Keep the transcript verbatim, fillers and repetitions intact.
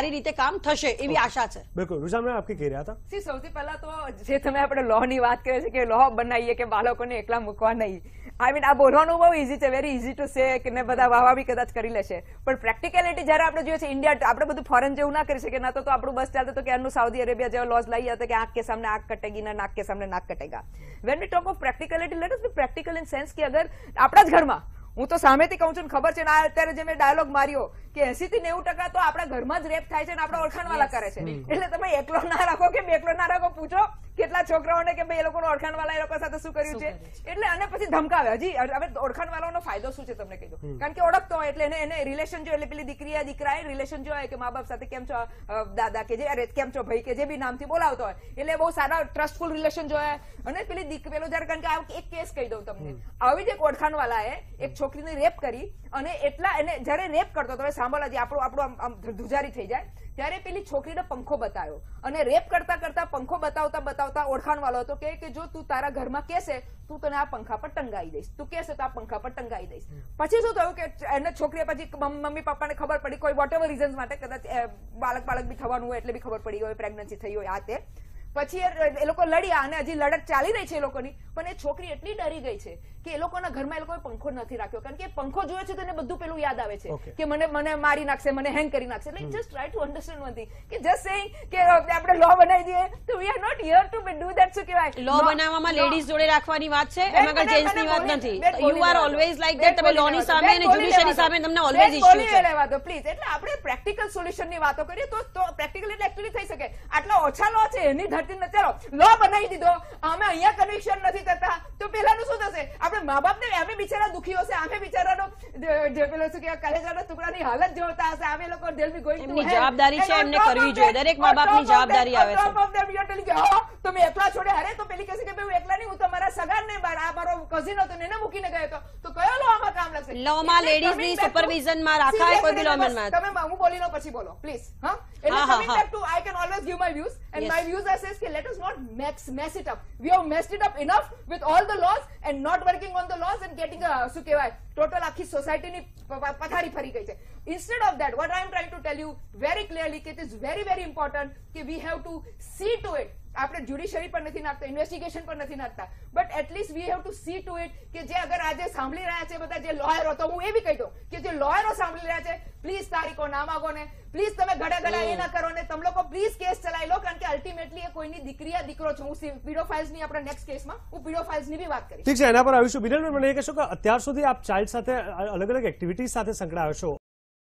એકલા મૂકવા નહીં, આઈ મીન આ બોલવાનું બહુ ઇઝી છે, વેરી ઇઝી ટુ સે કે બધા વાવા બી કદાચ કરી લેશે, પણ પ્રેક્ટિકેલિટી જયારે આપણે જોઈએ છે ઇન્ડિયા આપણે બધું ફોરેન જેવું ના કરી શકીએ ના, તો આપણું બસ ચાલતું તો કે આનું સાઉદી અરેબિયા જેવા લોસ લઈ જતા કે આંખ કે સામે આંખ કટેગી ના નાક કે સામે નાક કટેગા. When we talk of practicality let us be practical in sense કે અગર આપણા જ ઘરમાં, હું તો સામેથી કહું છું ખબર છે ને, અત્યારે જે મેં ડાયલોગ માર્યો કે એસી થી નેવું ટકા તો આપણા ઘરમાં જ રેપ થાય છે ને આપણા ઓળખાણવાળા કરે છે, એટલે તમે એકલો ના રાખો કે બેકલો ના રાખો, પૂછો કેટલા છોકરાઓને કે ભાઈ એ લોકોને ઓળખાણવાળા એ લોકો સાથે શું કર્યું છે, એટલે અને પછી ધમકાવે. હજી હવે ઓળખાણવાળાનો ફાયદો શું છે તમને કહી દઉં, કારણ કે ઓળખતો હોય એટલે એને એને રિલેશન જો, એટલે પેલી દીકરી દીકરાએ રિલેશન જો હોય કે મા બાપ સાથે કેમ છો દાદા કે જે અરે કેમ છો ભાઈ કે જે બી નામથી બોલાવતો હોય, એટલે બહુ સારા ટ્રસ્ટફુલ રિલેશન જોયા. અને પેલી દીકરી પેલો જયારે, કારણ કે એક કેસ કહી દઉં તમને, આવી જ એક ઓળખાણવાળાએ એક છોકરીને રેપ કરી અને એટલા એને જયારે રેપ કરતો હતો, સાંભળો જે આપણું આપણું આમ ધુજારી થઈ જાય, ત્યારે પેલી છોકરીને પંખો બતાવ્યો અને રેપ કરતા કરતા પંખો બતાવતા બતાવતા ઓળખાણવાળો હતો કે જો તું તારા ઘરમાં કહેશે તું તને આ પંખા પર ટંગાવી દઈશ, તું કહેશે તો આ પંખા પર ટંગાવી દઈશ. પછી શું થયું કે એને છોકરીએ પછી મમ્મી પપ્પાને ખબર પડી, કોઈ વોટ એવર રીઝન્સ માટે, કદાચ બાળક બાળક બી થવાનું હોય એટલે બી ખબર પડી હોય, પ્રેગ્નન્સી થઈ હોય આ તે, પછી એ લોકો લડ્યા અને હજી લડત ચાલી રહી છે એ લોકોની, પણ એ છોકરી એટલી ડરી ગઈ છે કે એ લોકોના ઘરમાં એ લોકોએ પંખો નથી રાખ્યો, કારણ કે પંખો જોયો છે તો એને બધું પેલું યાદ આવે છે કે મને મને મારી નાખશે, મને હેંગ કરી નાખશે. એટલે just try to understand one thing કે જસ્ટ સેઇંગ કે આપણે લો બનાવી દઈએ તો we are not here to do that. શું કહેવાય, લો બનાવવામાં લેડીઝ જોડે રાખવાની વાત છે, એમાં કઈ જેન્ટ્સની વાત નથી. You are always like that, તમે લોની સામે અને જ્યુડિશરી સામે તમને ઓલવેઝ ઇશ્યુ છે લેવા દો પ્લીઝ. એટલે આપણે પ્રેક્ટિકલ સોલ્યુશનની વાતો કરીએ તો તો પ્રેક્ટિકલ એટલે એક્ચ્યુઅલી થઈ શકે. આટલા ઓછા લો છે એની લો બનાવી દીધો, અમે અહીંયા કનેક્શન નથી કરતા તો પેલાનું શું થશે, આપણે મા બાપને અમે બિચારા દુખી હશે, અમે બિચારાનો પેલો શું કે કલેજાના ટુકડાની હાલત જોતા હશે, અમે લોકો દિલની ગોઈંગની જવાબદારી છે એમને કરવી જોઈએ, દરેક મા બાપની જવાબદારી આવે છે. તમે એકલા છોડે હરે તો પેલી કહેશે કે હું એકલા નહીં, હું તમારા સગાને આ મારો કઝિન હતો એને મૂકીને ગયો હતો, તો કયો લો આમાં કામ લાગશે. લોમાં લેડીઝની સુપરવિઝનમાં રાખાય કોઈ બી લોમેનમાં. તમે હું બોલી લો પછી બોલો પ્લીઝ. હા એટલે coming back to I can always give my views and my views are કે let us not mess mess it up. We have messed it up enough with all the laws and not working on the laws and getting a શું કહેવાય total આખી society ની પથારી ફરી ગઈ છે. Instead of that, what I am trying to tell you very clearly that it is very very important that we have to see to it. આપણે judiciary પર નથી નાખતા, ઇન્વેસ્ટિગેશન પર નથી નાખતા, but at least we have to see to it કે જે અગર આજે સાંભળી રહ્યા છે બધા જે લોયરો, તો હું એ બી કહી દઉં કે જે લોયરો સાંભળી રહ્યા છે પ્લીઝ તારીખો ના માગો ને, પ્લીઝ તમે ગડા ગડા એ ના કરો ને, તમે લોકો પ્લીઝ કેસ ચલાવી લો, કારણ કે અલ્ટિમેટલી એ કોઈની દીકરી આ દીકરો છે. હું પીડોફાઇલ્સની આપણા નેક્સ્ટ કેસમાં હું પીડોફાઇલ્સની બી વાત કરીશ. ઠીક છે, એના પર આવીશું. બિનલ, મને એ કહેશો કે અત્યાર સુધી આપ ચાઇલ્ડ સાથે અલગ અલગ એક્ટિવિટીઝ સાથે સંકળાયો છો.